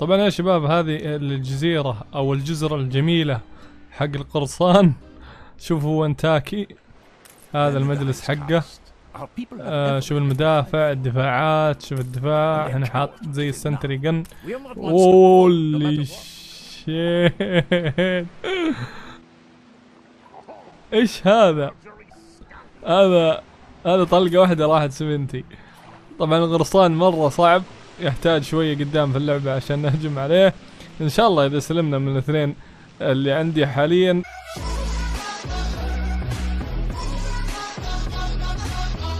طبعا يا شباب هذه الجزيرة او الجزر الجميلة حق القرصان. شوفوا ونتاكي هذا المجلس حقه. شوف المدافع، الدفاعات، شوف الدفاع هنا حاط زي السنتري جن. اولي شيت، ايش هذا؟ هذا طلقة واحدة راحت 70. طبعا الغرصان مرة صعب، يحتاج شوية قدام في اللعبة عشان نهجم عليه. ان شاء الله اذا سلمنا من الاثنين اللي عندي حاليا.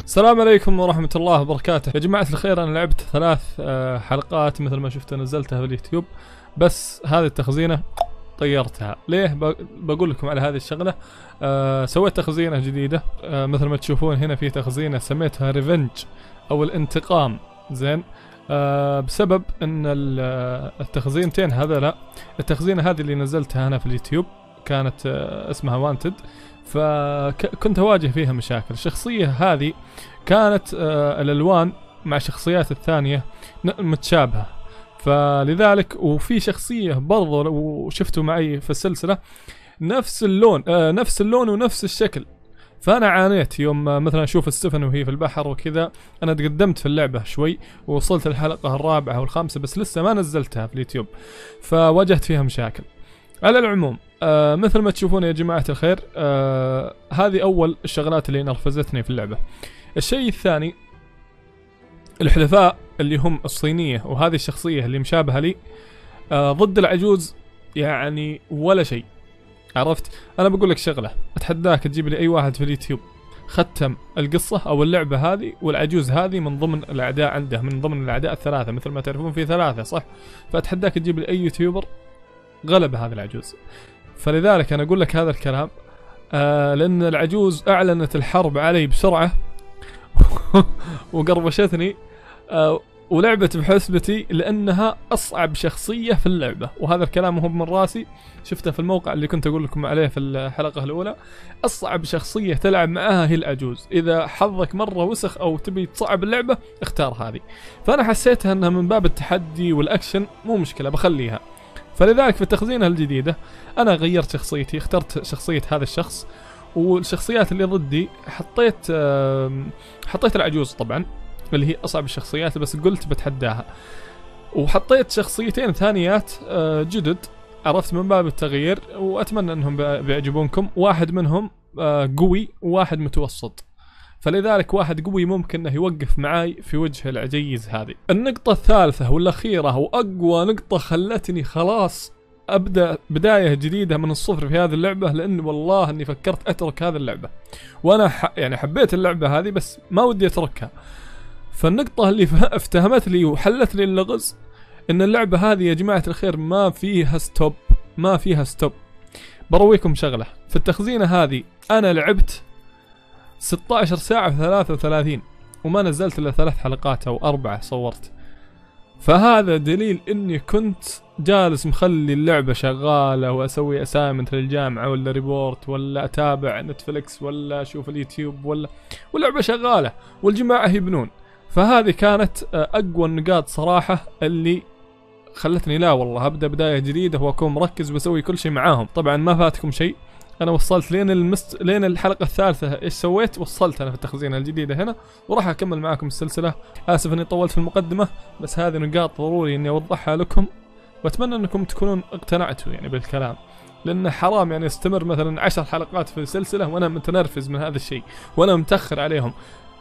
السلام عليكم ورحمة الله وبركاته يا جماعة الخير. انا لعبت 3 حلقات مثل ما شفت، نزلتها في اليوتيوب، بس هذه التخزينة طيرتها. ليه؟ بقول لكم على هذه الشغلة. سويت تخزينة جديدة، مثل ما تشوفون هنا في تخزينة سميتها ريفنج او الانتقام. زين، بسبب ان التخزينتين هذا لا، التخزينة هذه اللي نزلتها انا في اليوتيوب كانت اسمها وانتد، فكنت اواجه فيها مشاكل. الشخصية هذه كانت الالوان مع الشخصيات الثانية متشابهة، فلذلك وفي شخصية برضو وشفته معي في السلسلة نفس اللون، نفس اللون ونفس الشكل. فانا عانيت يوم مثلا اشوف ستيفن وهي في البحر وكذا. انا تقدمت في اللعبه شوي ووصلت الحلقه 4 أو 5، بس لسه ما نزلتها في اليوتيوب، فواجهت فيها مشاكل. على العموم مثل ما تشوفون يا جماعه الخير، هذه اول الشغلات اللي نرفزتني في اللعبه. الشيء الثاني، الحلفاء اللي هم الصينيه وهذه الشخصيه اللي مشابهه لي ضد العجوز، يعني ولا شيء. عرفت؟ انا بقول لك شغله، اتحداك تجيب لي اي واحد في اليوتيوب ختم القصه او اللعبه هذه والعجوز هذه من ضمن الاعداء عنده، من ضمن الاعداء الثلاثه، مثل ما تعرفون في 3 صح؟ فاتحداك تجيب لي اي يوتيوبر غلب هذا العجوز. فلذلك انا اقول لك هذا الكلام، لان العجوز اعلنت الحرب علي بسرعه وقربشتني ولعبت بحسبتي لانها اصعب شخصيه في اللعبه. وهذا الكلام هو من راسي، شفته في الموقع اللي كنت اقول لكم عليه في الحلقه الاولى. اصعب شخصيه تلعب معاها هي العجوز. اذا حظك مره وسخ او تبي تصعب اللعبه اختار هذه. فانا حسيتها انها من باب التحدي والاكشن، مو مشكله بخليها. فلذلك في التخزينه الجديده انا غيرت شخصيتي، اخترت شخصيه هذا الشخص، والشخصيات اللي ضدي حطيت العجوز طبعا اللي هي اصعب الشخصيات، بس قلت بتحداها. وحطيت شخصيتين ثانيات جدد، عرفت، من باب التغيير، واتمنى انهم بيعجبونكم. واحد منهم قوي وواحد متوسط، فلذلك واحد قوي ممكن انه يوقف معاي في وجه العجيز هذه. النقطة الثالثة والاخيرة واقوى نقطة خلتني خلاص ابدا بدايه جديده من الصفر في هذه اللعبه، لان والله اني فكرت اترك هذه اللعبه، وانا يعني حبيت اللعبه هذه بس ما ودي اتركها. فالنقطة اللي افتهمت لي وحلت لي اللغز ان اللعبة هذه يا جماعة الخير ما فيها ستوب، ما فيها ستوب. برويكم شغلة، في التخزينة هذه انا لعبت 16 ساعة في 33 وما نزلت الا 3 حلقات أو 4 صورت. فهذا دليل اني كنت جالس مخلي اللعبة شغالة واسوي اسايمنت للجامعة ولا ريبورت ولا اتابع نتفلكس ولا اشوف اليوتيوب ولا، واللعبة شغالة والجماعة يبنون. فهذه كانت اقوى النقاط صراحه اللي خلتني لا والله ابدا بدايه جديده واكون مركز واسوي كل شيء معاهم. طبعا ما فاتكم شيء، انا وصلت لين الحلقه الثالثه. ايش سويت؟ وصلت انا في التخزينه الجديده هنا، وراح اكمل معاكم السلسله. اسف اني طولت في المقدمه، بس هذه نقاط ضروري اني اوضحها لكم، واتمنى انكم تكونون اقتنعتوا يعني بالكلام، لان حرام يعني استمر مثلا 10 حلقات في السلسله وانا متنرفز من هذا الشيء وانا متاخر عليهم.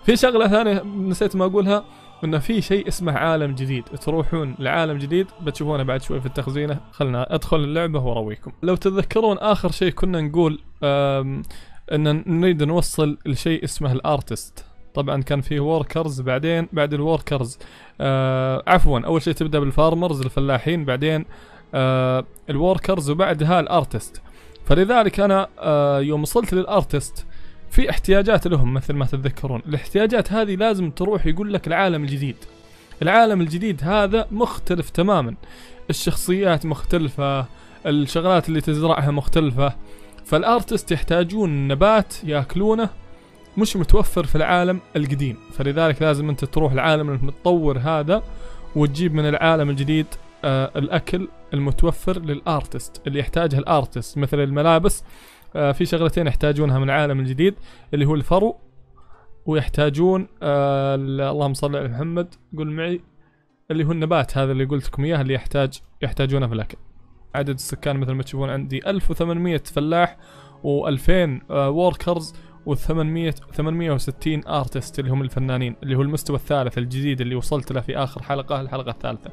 في شغله ثانيه نسيت ما اقولها، انه في شيء اسمه عالم جديد، تروحون لعالم جديد بتشوفونه بعد شوي في التخزينه. خلنا ادخل اللعبه وارويكم. لو تتذكرون اخر شيء كنا نقول ان نريد نوصل لشيء اسمه الارتست. طبعا كان في وركرز، بعدين بعد الوركرز عفوا اول شيء تبدا بالفارمرز الفلاحين، بعدين الوركرز، وبعدها الارتست. فلذلك انا يوم وصلت للارتست في احتياجات لهم مثل ما تتذكرون. الاحتياجات هذه لازم تروح يقول لك العالم الجديد. العالم الجديد هذا مختلف تماما، الشخصيات مختلفة، الشغلات اللي تزرعها مختلفة. فالارتست يحتاجون نبات ياكلونه مش متوفر في العالم القديم، فلذلك لازم انت تروح العالم المتطور هذا وتجيب من العالم الجديد الأكل المتوفر للآرتست اللي يحتاجها الآرتست، مثل الملابس في شغلتين يحتاجونها من العالم الجديد اللي هو الفرو، ويحتاجون اللهم صل على محمد قول معي اللي هو النبات هذا اللي قلت لكم اياه اللي يحتاجونه في الأكل. عدد السكان مثل ما تشوفون عندي 1800 فلاح و2000 وركرز و860 ارتست اللي هم الفنانين، اللي هو المستوى الثالث الجديد اللي وصلت له في اخر حلقه، الحلقه الثالثه.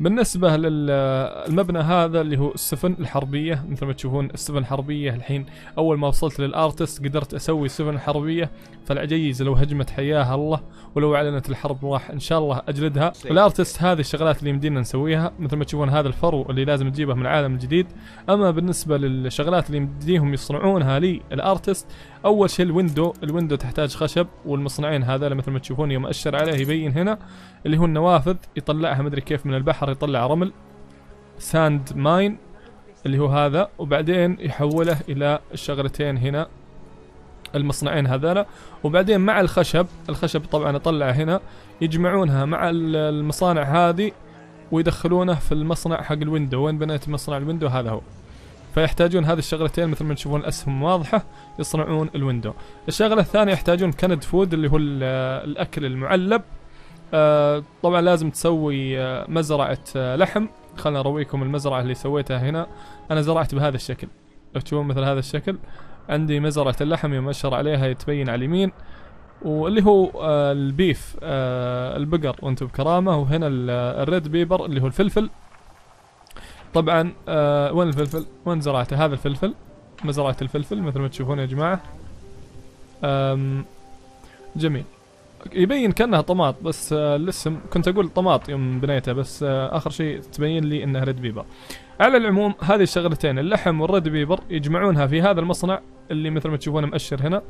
بالنسبه للمبنى هذا اللي هو السفن الحربيه، مثل ما تشوفون السفن الحربيه الحين اول ما وصلت للارتست قدرت اسوي سفن حربيه، فالعجيزه لو هجمت حياها الله، ولو اعلنت الحرب راح ان شاء الله اجلدها. الارتست هذه الشغلات اللي يمدينا نسويها، مثل ما تشوفون هذا الفرو اللي لازم تجيبه من العالم الجديد. اما بالنسبه للشغلات اللي يمديهم يصنعونها لي الارتست، اول شيء الويندو تحتاج خشب، والمصنعين هذول مثل ما تشوفون يوم اشر عليه يبين هنا اللي هو النوافذ يطلعها مدري كيف من البحر، يطلع رمل ساند ماين اللي هو هذا، وبعدين يحوله الى الشغلتين هنا المصنعين هذول، وبعدين مع الخشب طبعا يطلع هنا، يجمعونها مع المصانع هذه ويدخلونه في المصنع حق الويندو. وين بنيت مصنع الويندو هذا هو، فيحتاجون هذه الشغلتين مثل ما تشوفون الاسهم واضحه يصنعون الويندو. الشغله الثانيه يحتاجون كند فود اللي هو الاكل المعلب. طبعا لازم تسوي مزرعه لحم. خلنا ارويكم المزرعه اللي سويتها هنا. انا زرعت بهذا الشكل، تشوفون مثل هذا الشكل عندي مزرعه اللحم يمشر عليها يتبين على اليمين، واللي هو البيف البقر وانتم بكرامه، وهنا الريد بيبر اللي هو الفلفل. طبعا وين الفلفل؟ وين زرعته؟ هذا الفلفل، مزرعه الفلفل مثل ما تشوفون يا جماعه. جميل، يبين كأنها طماط بس الاسم كنت اقول طماط يوم بنيته، بس اخر شيء تبين لي انها ريد بيبر. على العموم هذه الشغلتين اللحم والريد بيبر يجمعونها في هذا المصنع اللي مثل ما تشوفونه مؤشر هنا،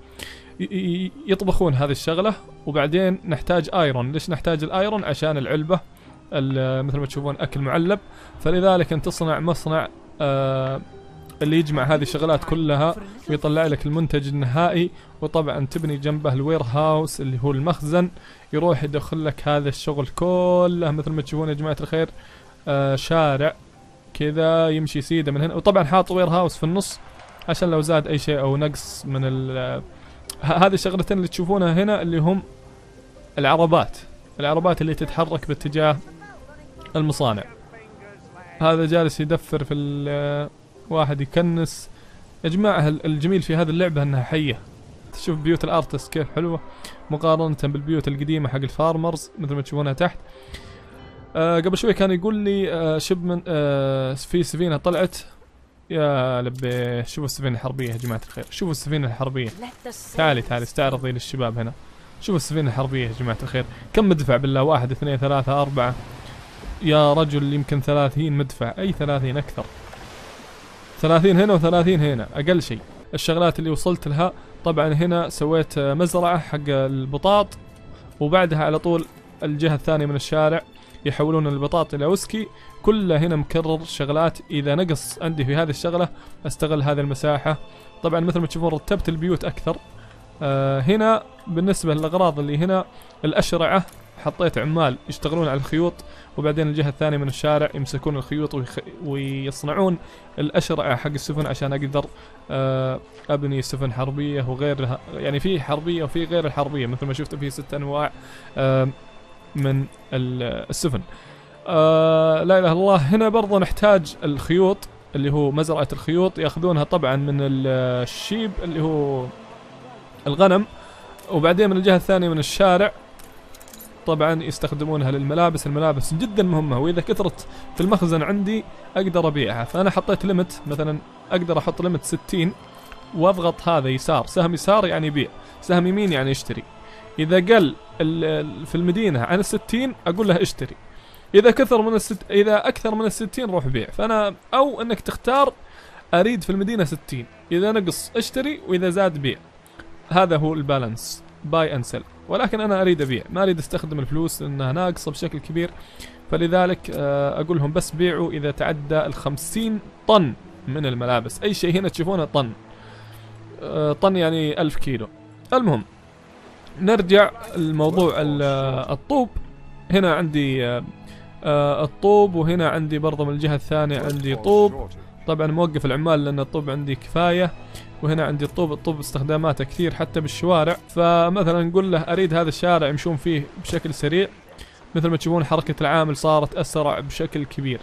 يطبخون هذه الشغله. وبعدين نحتاج ايرون. ليش نحتاج الايرون؟ عشان العلبه مثل ما تشوفون اكل معلب، فلذلك ان تصنع مصنع اللي يجمع هذه الشغلات كلها ويطلع لك المنتج النهائي. وطبعا تبني جنبه الوير هاوس اللي هو المخزن، يروح يدخل لك هذا الشغل كله مثل ما تشوفون يا جماعه الخير. شارع كذا يمشي سيده من هنا، وطبعا حاط وير هاوس في النص عشان لو زاد اي شيء او نقص من هذه الشغلتين اللي تشوفونها هنا اللي هم العربات اللي تتحرك باتجاه المصانع. هذا جالس يدفر في واحد يكنس. يا جماعه الجميل في هذه اللعبه انها حيه، تشوف بيوت الارتست كيف حلوه مقارنه بالبيوت القديمه حق الفارمرز مثل ما تشوفونها تحت. قبل شوي كان يقول لي شبمن في سفينه طلعت. يا لبي، شوفوا السفينه الحربيه يا جماعه الخير، شوفوا السفينه الحربيه. تعالي استعرضي للشباب هنا. شوفوا السفينه الحربيه يا جماعه الخير، كم مدفع بالله؟ 1 2 3 4 يا رجل، يمكن 30 مدفع، اي 30 اكثر، 30 هنا و30 هنا اقل شيء. الشغلات اللي وصلت لها طبعا هنا سويت مزرعه حق البطاط، وبعدها على طول الجهه الثانيه من الشارع يحولون البطاط الى وسكي. كله هنا مكرر شغلات، اذا نقص عندي في هذه الشغله استغل هذه المساحه. طبعا مثل ما تشوفون رتبت البيوت اكثر. هنا بالنسبه للاغراض اللي هنا الاشرعه حطيت عمال يشتغلون على الخيوط، وبعدين الجهه الثانيه من الشارع يمسكون الخيوط ويصنعون الاشرعه حق السفن عشان اقدر ابني سفن حربيه وغيرها. يعني في حربيه وفي غير الحربيه، مثل ما شفتوا في 6 انواع من السفن. لا اله الا الله. هنا برضه نحتاج الخيوط اللي هو مزرعه الخيوط، ياخذونها طبعا من الشيب اللي هو الغنم، وبعدين من الجهه الثانيه من الشارع طبعا يستخدمونها للملابس. الملابس جدا مهمه، واذا كثرت في المخزن عندي اقدر ابيعها. فانا حطيت ليمت، مثلا اقدر احط ليمت 60 واضغط هذا يسار، سهم يسار يعني بيع، سهم يمين يعني اشتري. اذا قل في المدينه عن 60 اقول له اشتري، اذا كثر من اذا اكثر من 60 روح بيع. فانا او انك تختار اريد في المدينه 60، اذا نقص اشتري واذا زاد بيع. هذا هو البالانس، باي اند سيل. ولكن انا اريد ابيع، ما اريد استخدم الفلوس لانها ناقصه بشكل كبير، فلذلك اقول لهم بس بيعوا اذا تعدى ال 50 طن من الملابس. اي شيء هنا تشوفونه طن، طن يعني 1000 كيلو. المهم نرجع لموضوع الطوب. هنا عندي الطوب، وهنا عندي برضه من الجهة الثانية عندي طوب، طبعا موقف العمال لأن الطوب عندي كفاية. وهنا عندي الطوب، الطوب استخداماته كثير حتى بالشوارع، فمثلا نقول له أريد هذا الشارع يمشون فيه بشكل سريع، مثل ما تشوفون حركة العامل صارت أسرع بشكل كبير،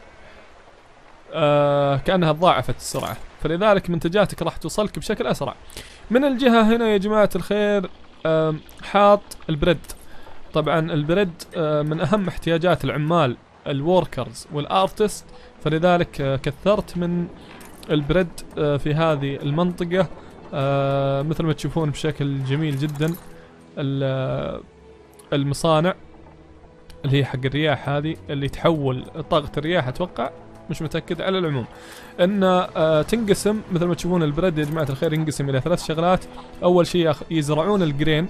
كأنها تضاعفت السرعة، فلذلك منتجاتك راح توصلك بشكل أسرع. من الجهة هنا يا جماعة الخير حاط البريد، طبعا البريد من أهم احتياجات العمال الوركرز والارتست، فلذلك كثرت من البريد في هذه المنطقة مثل ما تشوفون بشكل جميل جدا. المصانع اللي هي حق الرياح هذه اللي تحول طاقة الرياح اتوقع، مش متأكد. على العموم ان تنقسم مثل ما تشوفون البريد يا جماعة الخير ينقسم الى ثلاث شغلات. اول شيء يزرعون الجرين،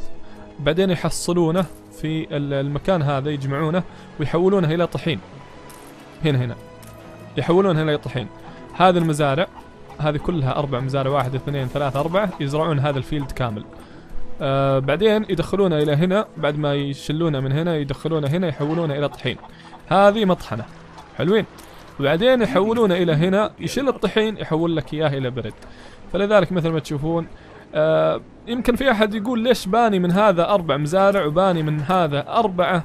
بعدين يحصلونه في المكان هذا يجمعونه ويحولونه الى طحين. هنا يحولونه الى طحين. هذه المزارع هذه كلها 4 مزارع، 1 2 3 4 يزرعون هذا الفيلد كامل. بعدين يدخلونه الى هنا، بعد ما يشلونه من هنا يدخلونه هنا يحولونه الى طحين. هذه مطحنة حلوين. وبعدين يحولونه الى هنا، يشيل الطحين يحول لك اياه الى برد. فلذلك مثل ما تشوفون يمكن في احد يقول ليش باني من هذا 4 مزارع وباني من هذا 4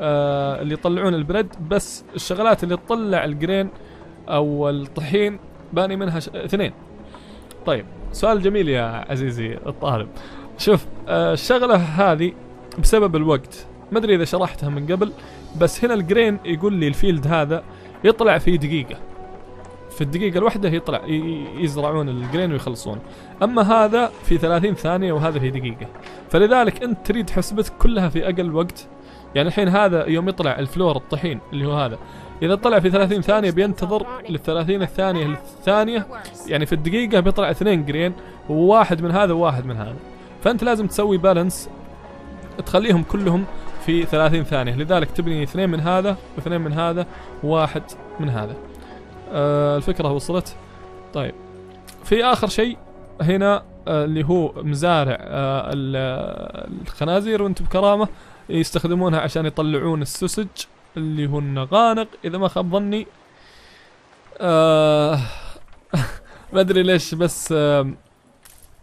اللي يطلعون البريد، بس الشغلات اللي تطلع الجرين او الطحين باني منها 2. طيب سؤال جميل يا عزيزي الطالب. شوف الشغله هذه بسبب الوقت ما ادري اذا شرحتها من قبل، بس هنا الجرين يقول لي الفيلد هذا يطلع في دقيقه، في الدقيقة الواحدة يطلع يزرعون الجرين ويخلصون، أما هذا في 30 ثانية وهذه دقيقة، فلذلك أنت تريد حسبتك كلها في أقل وقت. يعني الحين هذا يوم يطلع الفلور الطحين اللي هو هذا إذا طلع في 30 ثانية بينتظر لل 30 الثانية للثانية، يعني في الدقيقة بيطلع 2 جرين، وواحد من هذا وواحد من هذا، فأنت لازم تسوي بالانس تخليهم كلهم في 30 ثانية، لذلك تبني 2 من هذا و2 من هذا و1 من هذا. الفكرة وصلت. طيب في آخر شيء هنا اللي هو مزارع الخنازير وانتم بكرامة، يستخدمونها عشان يطلعون السوسج اللي هو النغانق إذا ما خاب ظني. ما أدري ليش بس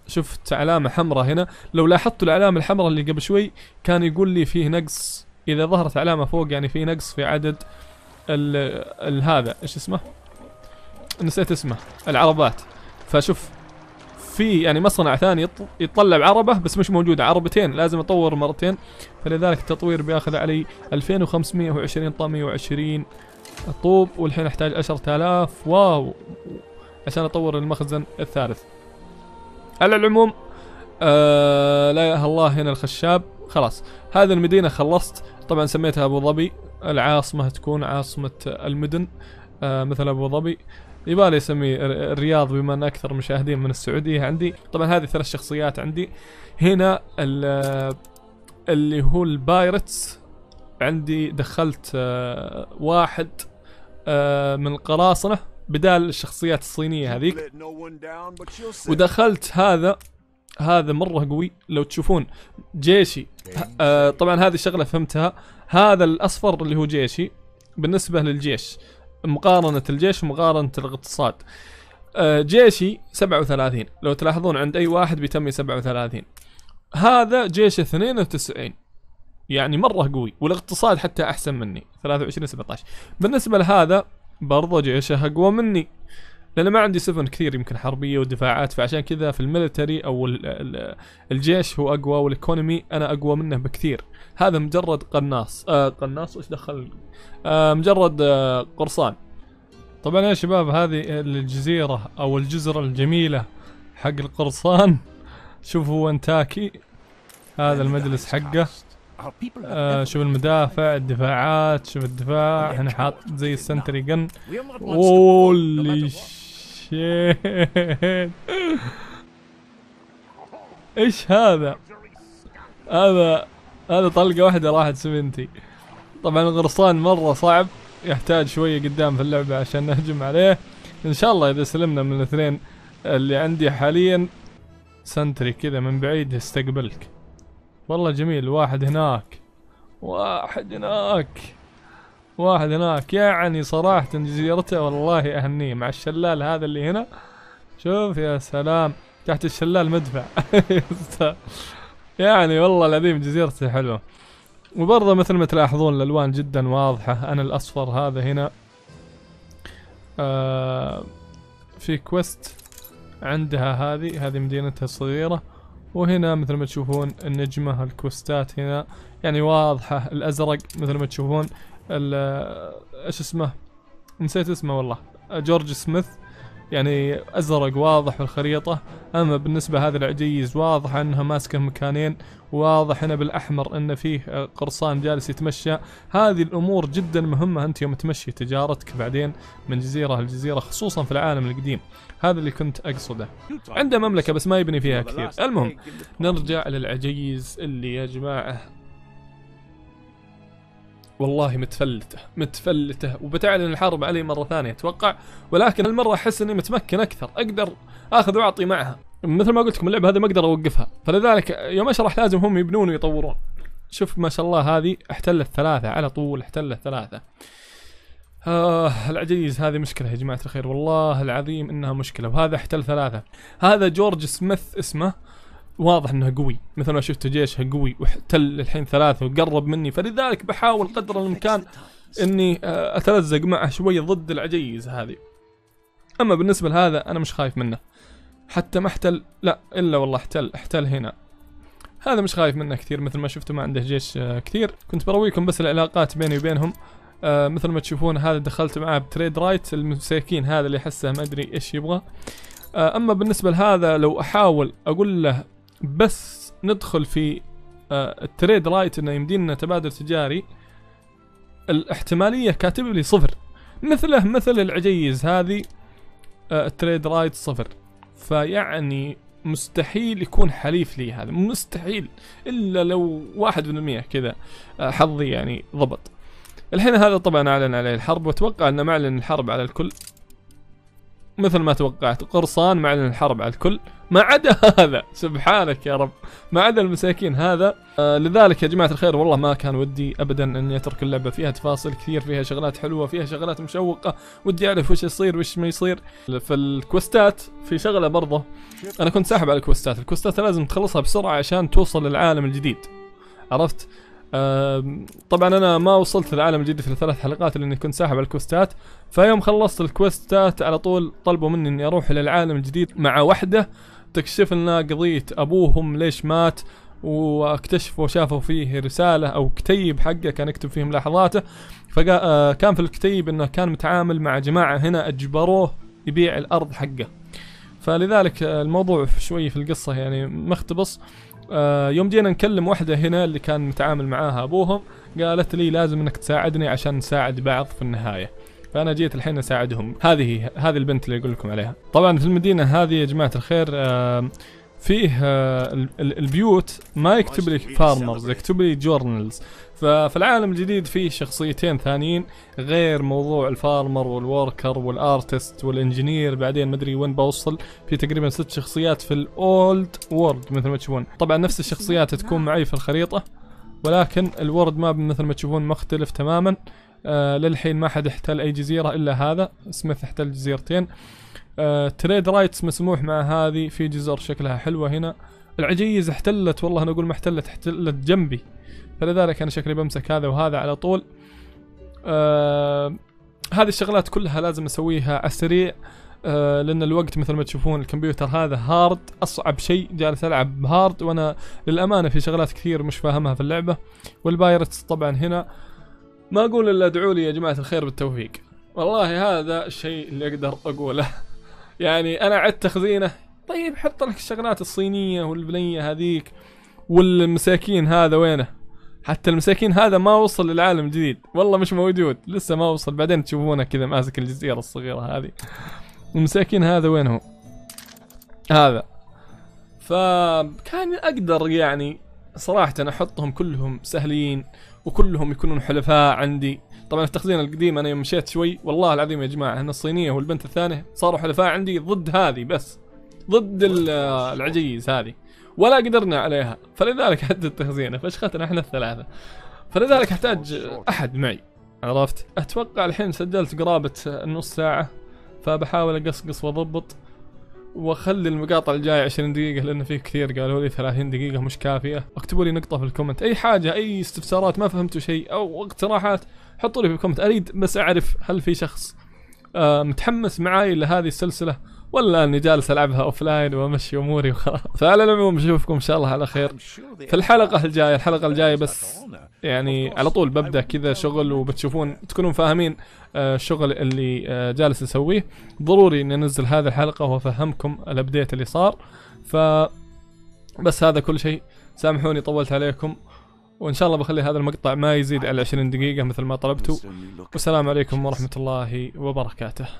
شفت علامة حمراء هنا، لو لاحظتوا العلامة الحمراء اللي قبل شوي كان يقول لي فيه نقص، إذا ظهرت علامة فوق يعني فيه نقص في عدد هذا ايش اسمه؟ نسيت اسمه، العربات. فشوف في يعني مصنع ثاني يطلع عربه بس مش موجوده، عربتين لازم اطور مرتين، فلذلك التطوير بياخذ علي 2520 طامية و20 طوب، والحين احتاج 10000 واو عشان اطور المخزن الثالث. على العموم لا اله الا الله. هنا الخشاب خلاص، هذه المدينه خلصت، طبعا سميتها ابو ظبي، العاصمة تكون عاصمة المدن مثل أبو ظبي، يبالي اسمي الرياض بما أن أكثر مشاهدين من السعودية عندي. طبعا هذه 3 شخصيات عندي. هنا اللي هو البايرتس عندي دخلت 1 من القراصنة بدال الشخصيات الصينية هذيك، ودخلت هذا مرة قوي لو تشوفون جيشي. طبعا هذه شغلة فهمتها، هذا الأصفر اللي هو جيشي بالنسبة للجيش، مقارنة الجيش ومقارنة الاقتصاد. جيشي 37 لو تلاحظون عند أي واحد بيتمي 37، هذا جيش 92 يعني مرة قوي، والاقتصاد حتى أحسن مني 23 17. بالنسبة لهذا برضه جيشه أقوى مني لأن ما عندي سفن كثير يمكن حربية ودفاعات، فعشان كذا في الميلتري أو الجيش هو أقوى، والإيكونومي أنا أقوى منه بكثير. هذا مجرد قناص، قناص وش دخل، مجرد قرصان. طبعا يا شباب هذه الجزيرة أو الجزرة الجميلة حق القرصان، شوفوا ونتاكي هذا المجلس حقه، شوف المدافع الدفاعات، شوف الدفاع هنا حاط زي السنتري جن. اولي شيت ايش هذا؟ هذا طلقة واحدة راحت سفينتي. طبعا الغرصان مرة صعب، يحتاج شوية قدام في اللعبة عشان نهجم عليه، ان شاء الله اذا سلمنا من الاثنين اللي عندي حاليا. سنتري كذا من بعيد يستقبلك والله جميل. واحد هناك واحد هناك. يعني صراحة جزيرته والله اهنيه مع الشلال هذا اللي هنا. شوف يا سلام، تحت الشلال مدفع. يعني والله العظيم جزيرته حلوة. وبرضه مثل ما تلاحظون الالوان جدا واضحة. انا الاصفر هذا هنا في كويست عندها، هذه مدينتها الصغيرة. وهنا مثل ما تشوفون النجمة، الكوستات هنا يعني واضحة. الازرق مثل ما تشوفون ايش اسمه، نسيت اسمه والله، جورج سميث، يعني ازرق واضح في الخريطة. اما بالنسبة هذا العجيز واضح انها ماسكة مكانين، واضح هنا بالاحمر ان فيه قرصان جالس يتمشى. هذه الامور جدا مهمة انت يوم تمشي تجارتك بعدين من جزيرة لجزيرة، خصوصا في العالم القديم. هذا اللي كنت اقصده. عنده مملكة بس ما يبني فيها كثير. المهم نرجع للعجيز اللي يا جماعة والله متفلته وبتعلن الحرب علي مرة ثانية اتوقع، ولكن هالمرة احس اني متمكن اكثر، اقدر اخذ واعطي معها. مثل ما قلت لكم اللعبة هذه ما اقدر اوقفها، فلذلك يوم اشرح لازم هم يبنون ويطورون. شوف ما شاء الله، هذه احتلت ثلاثة على طول، احتلت ثلاثة. العجيز هذه مشكلة يا جماعة الخير، والله العظيم انها مشكلة. وهذا احتل ثلاثة، هذا جورج سميث اسمه، واضح انه قوي مثل ما شفت جيشه قوي، واحتل الحين ثلاثة وقرب مني. فلذلك بحاول قدر الامكان اني اتلزق معه شوي ضد العجيز هذه. اما بالنسبة لهذا انا مش خايف منه، حتى ما احتل، لا الا والله احتل هنا. هذا مش خايف منه كثير، مثل ما شفتوا ما عنده جيش كثير. كنت برويكم بس العلاقات بيني وبينهم. مثل ما تشوفون هذا دخلت معاه بتريد رايت، المساكين هذا اللي حسه ما ادري ايش يبغى. اما بالنسبة لهذا لو احاول اقول له بس ندخل في التريد رايت انه يمدينا تبادل تجاري، الاحتمالية كاتب لي صفر، مثله مثل العجيز هذه التريد رايت صفر. فيعني مستحيل يكون حليف لي هذا، مستحيل الا لو 1% كذا حظي يعني ضبط. الحين هذا طبعا اعلن عليه الحرب، واتوقع انه معلن الحرب على الكل مثل ما توقعت. قرصان معلن الحرب على الكل ما عدا هذا، سبحانك يا رب، ما عدا المساكين هذا. لذلك يا جماعة الخير والله ما كان ودي ابدا اني اترك اللعبة، فيها تفاصيل كثير، فيها شغلات حلوة، فيها شغلات مشوقة، ودي اعرف وش يصير وش ما يصير. في الكوستات في شغلة برضه انا كنت ساحب على الكوستات، لازم تخلصها بسرعة عشان توصل للعالم الجديد، عرفت؟ طبعا انا ما وصلت للعالم الجديد في الثلاث حلقات لاني كنت ساحب على الكوستات. فيوم خلصت الكوستات على طول طلبوا مني اني اروح الى العالم الجديد مع وحده تكشف لنا قضيه ابوهم ليش مات، واكتشفوا شافوا فيه رساله او كتيب حقه كان يكتب فيه ملاحظاته. فكان في الكتيب انه كان متعامل مع جماعه هنا اجبروه يبيع الارض حقه. فلذلك الموضوع شوي في القصه يعني مختبص. يوم جينا نكلم واحدة هنا اللي كان متعامل معاها أبوهم، قالت لي لازم أنك تساعدني عشان نساعد بعض في النهاية. فأنا جيت الحين أساعدهم. هذه البنت اللي أقول لكم عليها. طبعا في المدينة هذه يا جماعة الخير فيه البيوت ما يكتب لي فارمرز، يكتب لي جورنالز. ففي العالم الجديد فيه شخصيتين ثانيين غير موضوع الفارمر والوركر والارتست والانجينير. بعدين مدري وين بوصل، في تقريبا 6 شخصيات في الاولد وورد مثل ما تشوفون. طبعا نفس الشخصيات تكون معي في الخريطة، ولكن الورد ماب مثل ما تشوفون مختلف تماما. للحين ما حد احتل اي جزيرة الا هذا سميث، احتل جزيرتين. تريد رايتس مسموح مع هذه، في جزر شكلها حلوة هنا. العجيز احتلت، والله انا اقول ما احتلت، احتلت جنبي، فلذلك انا شكلي بمسك هذا وهذا على طول. هذه الشغلات كلها لازم اسويها على السريع لان الوقت مثل ما تشوفون الكمبيوتر هذا هارد، اصعب شيء جالس العب هارد. وانا للامانة في شغلات كثير مش فاهمها في اللعبة. والبايرتس طبعا هنا ما اقول الا ادعوا لي يا جماعة الخير بالتوفيق، والله هذا الشيء اللي اقدر اقوله. يعني انا عدت تخزينه، طيب حط لك الشغلات الصينيه والبنيه هذيك والمساكين هذا وينه؟ حتى المساكين هذا ما وصل للعالم الجديد، والله مش موجود لسه، ما وصل. بعدين تشوفونه كذا ماسك الجزيره الصغيره هذه. المساكين هذا وين هو؟ هذا فكان اقدر يعني صراحه أنا احطهم كلهم سهلين وكلهم يكونون حلفاء عندي. طبعا التخزين القديم انا يوم مشيت شوي والله العظيم يا جماعه ان الصينيه والبنت الثانيه صاروا حلفاء عندي ضد هذه، بس ضد العجيز هذه ولا قدرنا عليها. فلذلك حد التخزينه فشختنا احنا الثلاثه، فلذلك احتاج احد معي. عرفت؟ اتوقع الحين سجلت قرابة النص ساعة، فبحاول اقصقص واضبط واخلي المقاطع الجاية 20 دقيقة، لأن في كثير قالوا لي 30 دقيقة مش كافية. اكتبوا لي نقطة في الكومنت، أي حاجة، أي استفسارات ما فهمتوا شيء أو اقتراحات حطوا لي في الكومنت، أريد بس أعرف هل في شخص متحمس معاي لهذه السلسلة ولا إني جالس ألعبها أوفلاين وأمشي أموري وخلاص. فعلى العموم بشوفكم إن شاء الله على خير في الحلقة الجاية. الحلقة الجاية بس يعني على طول ببدأ كذا شغل، وبتشوفون تكونون فاهمين الشغل اللي جالس أسويه. ضروري إني أنزل هذه الحلقة وأفهمكم الأبديت اللي صار. فبس هذا كل شيء، سامحوني طولت عليكم، وإن شاء الله بخلي هذا المقطع ما يزيد على 20 دقيقة مثل ما طلبتوا. والسلام عليكم ورحمة الله وبركاته.